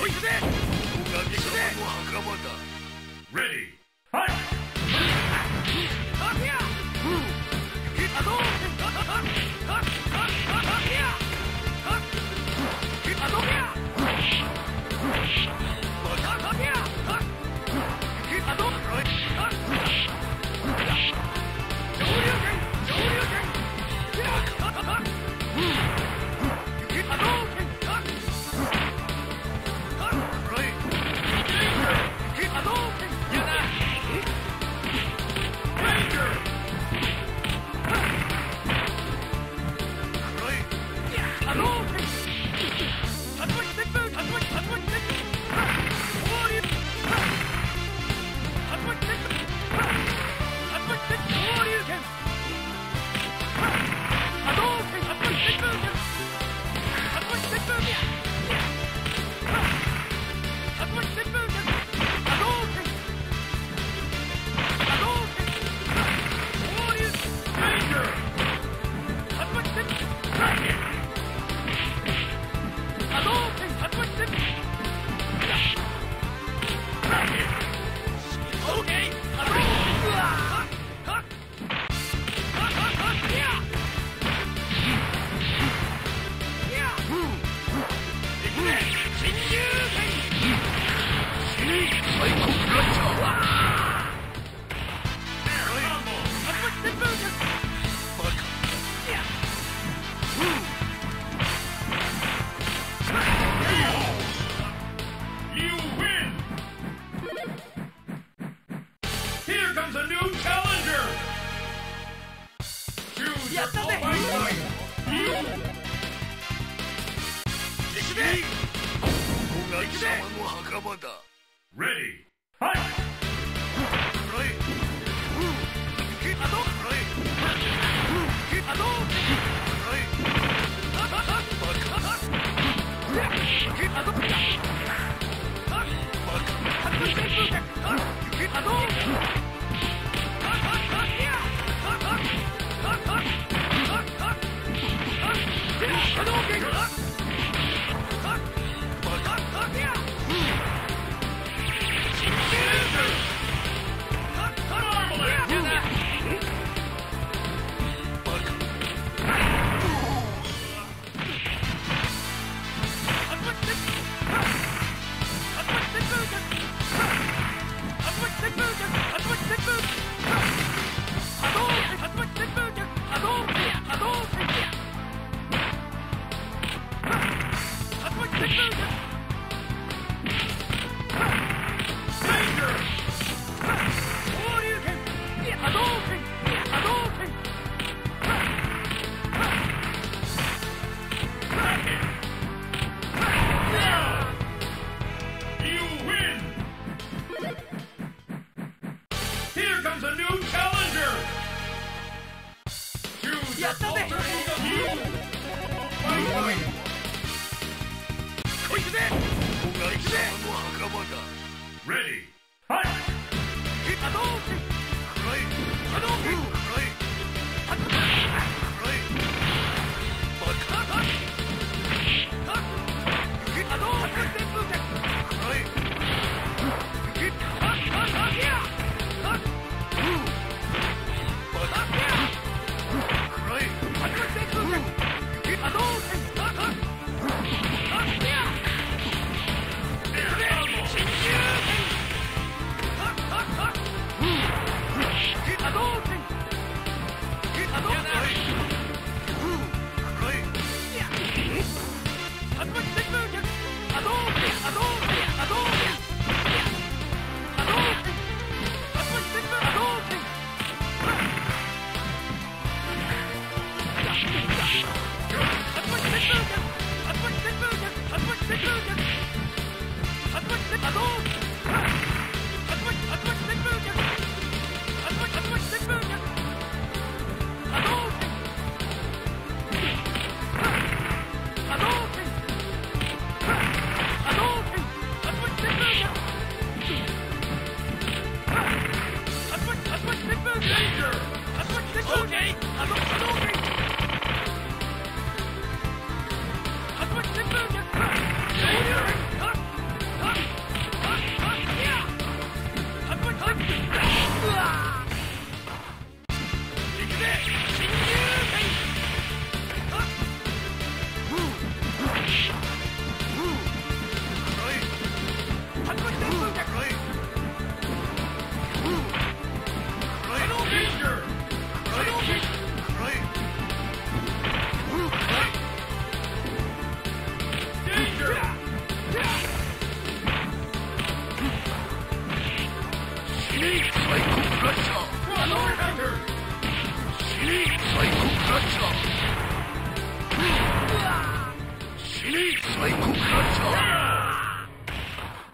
Ready, fight! Ready, fight! Ready, fight!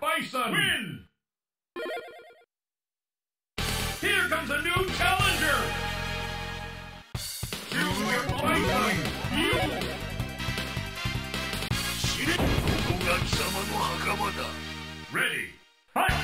Bison! Win! Here comes a new challenger! Choose your Bison! You! Ready! Fight! Ready! Fight! Ready!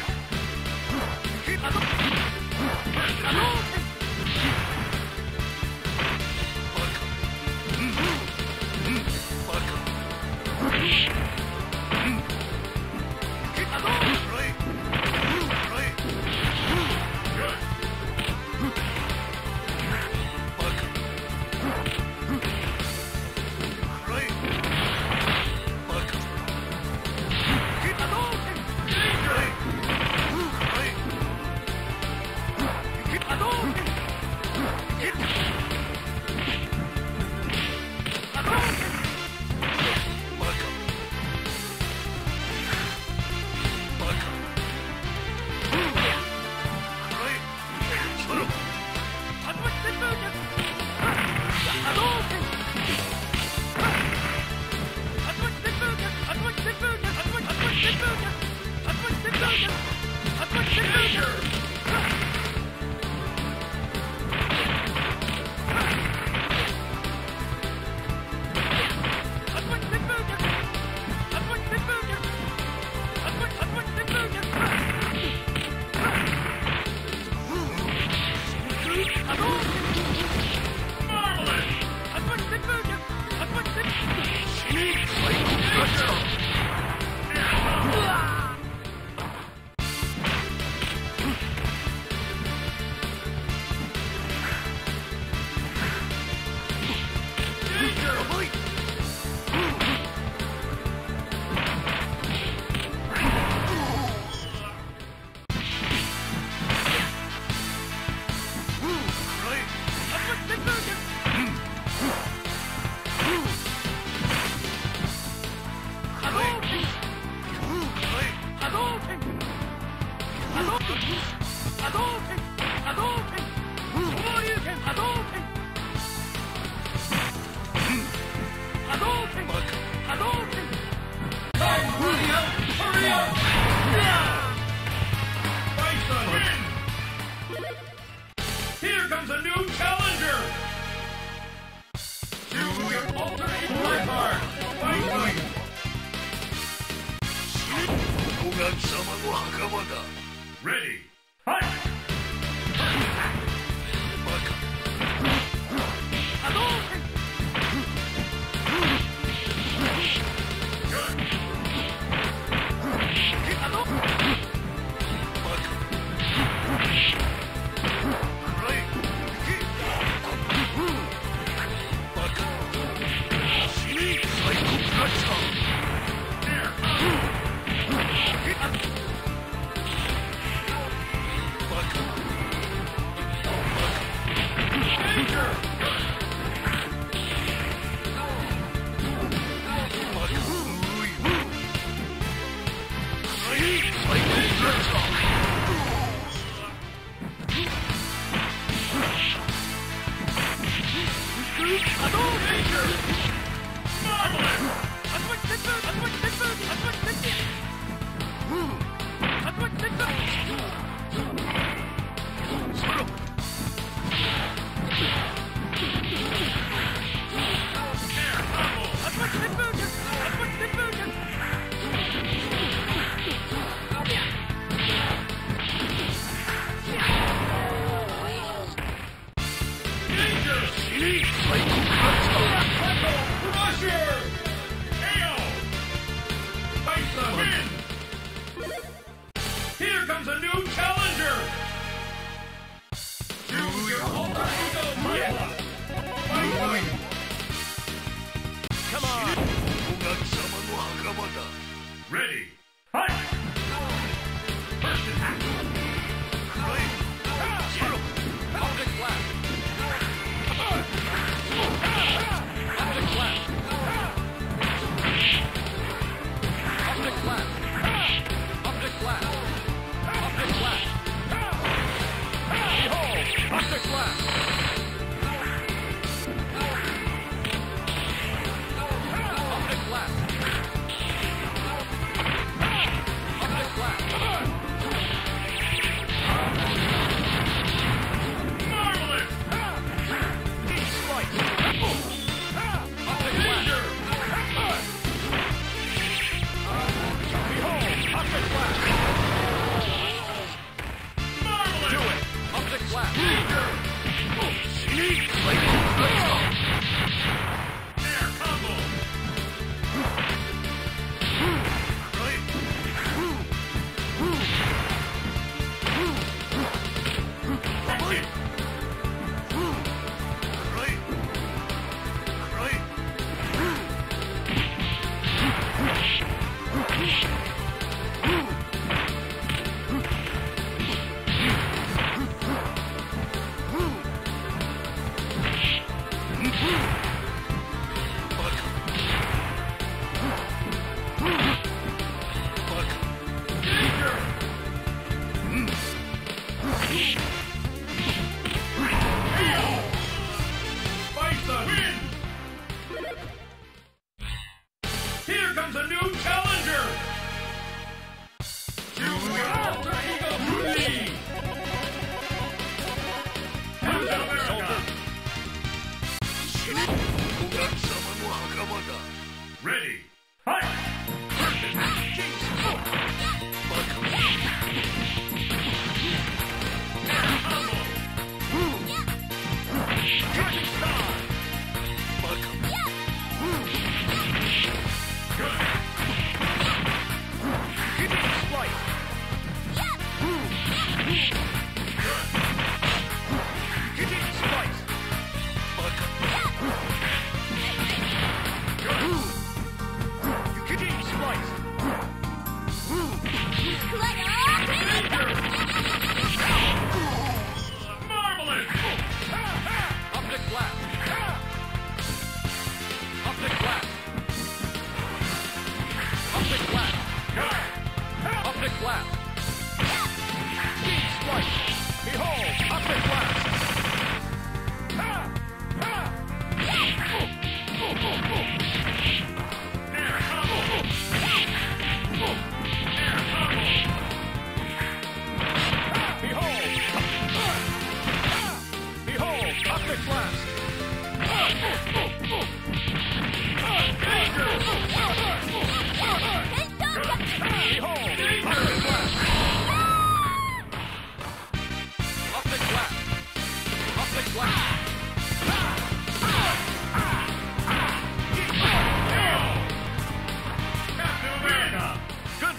Up the clap!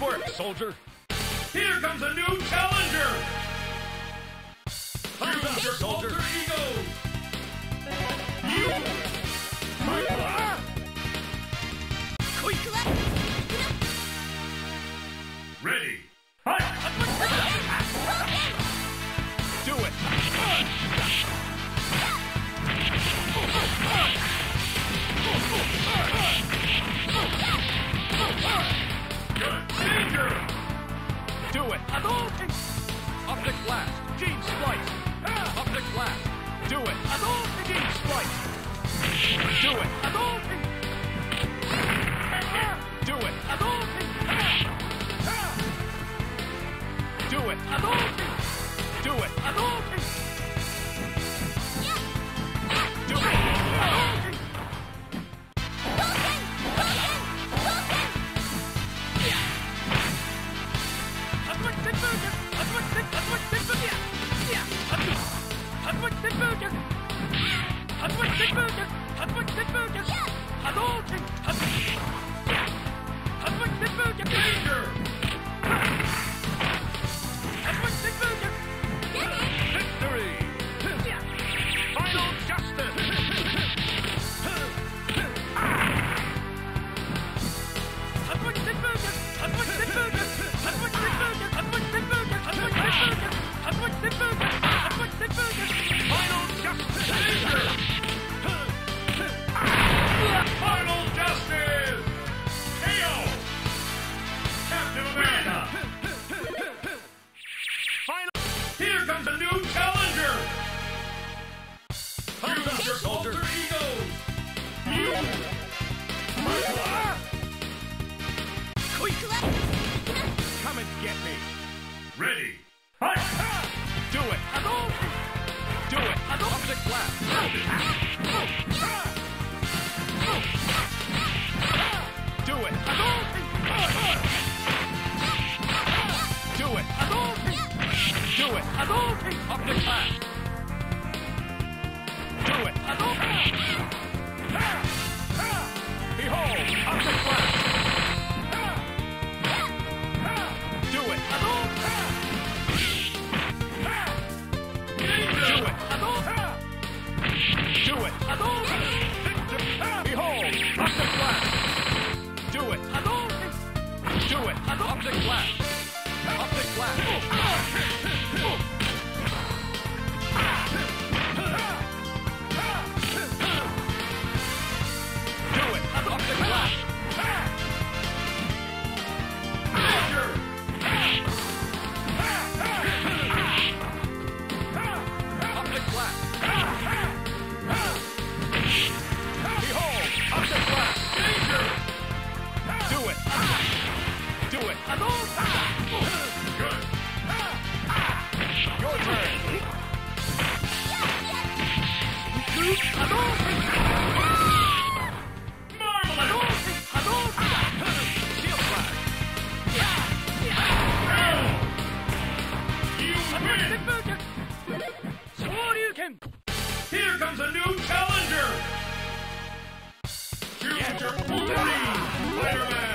for it, soldier. Here comes a new challenger. Time's up, soldier. Alter ego. You. My ready. Fight. Do it. Do it. Optic blast. Gene splice. Optic blast. Do it. Gene splice. Do it. Do it. Do it. Do it. Do it. Do it. We're going.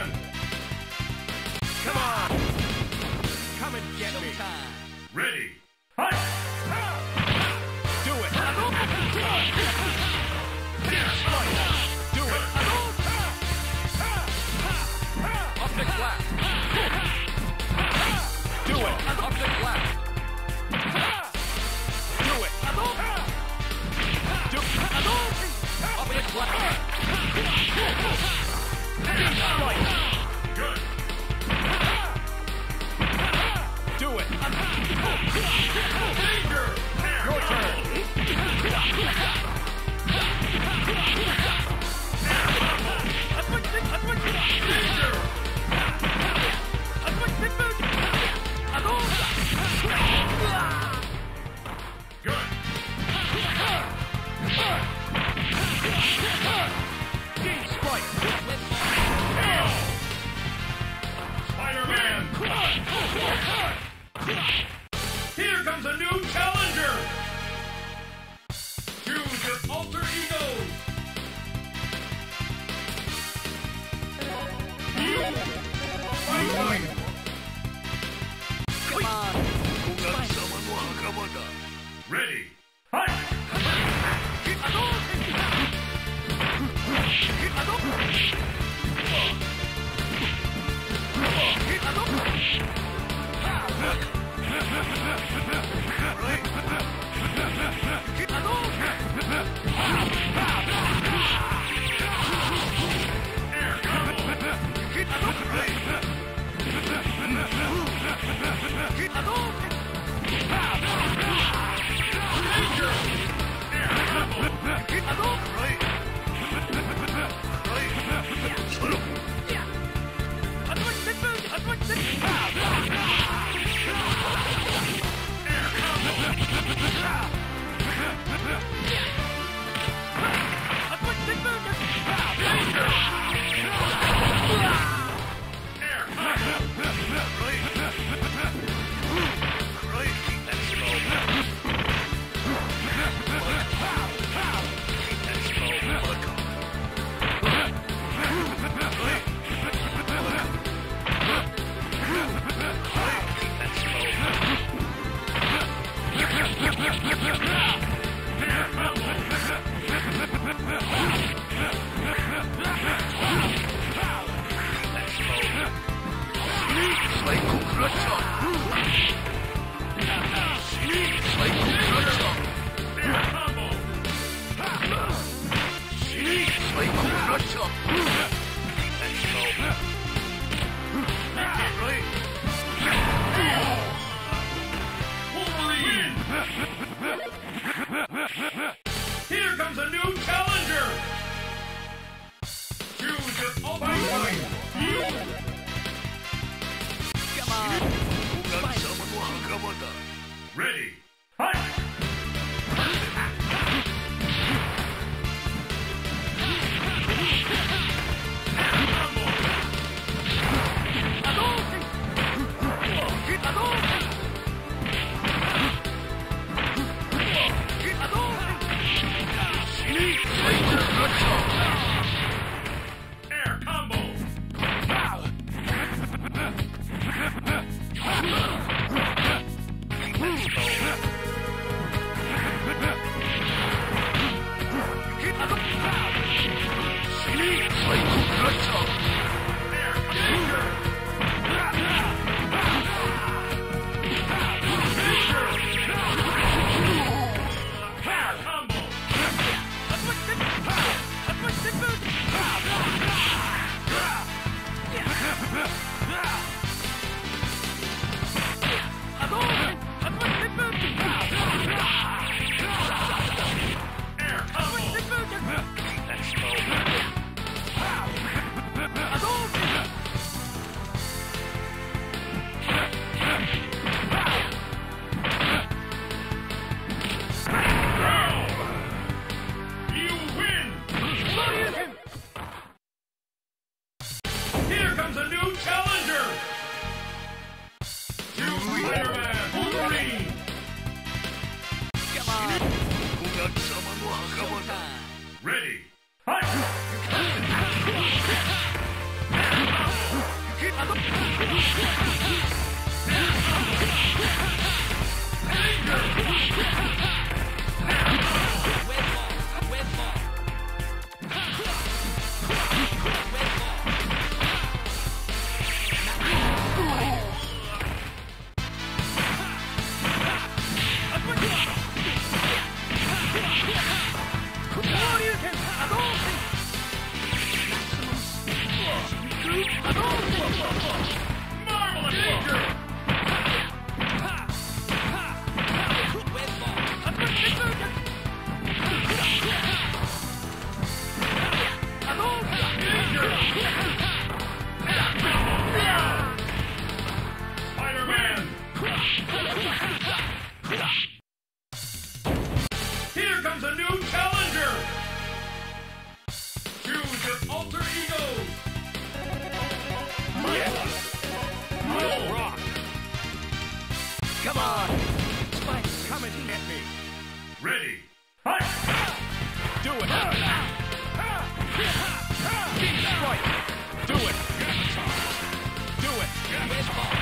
Do it.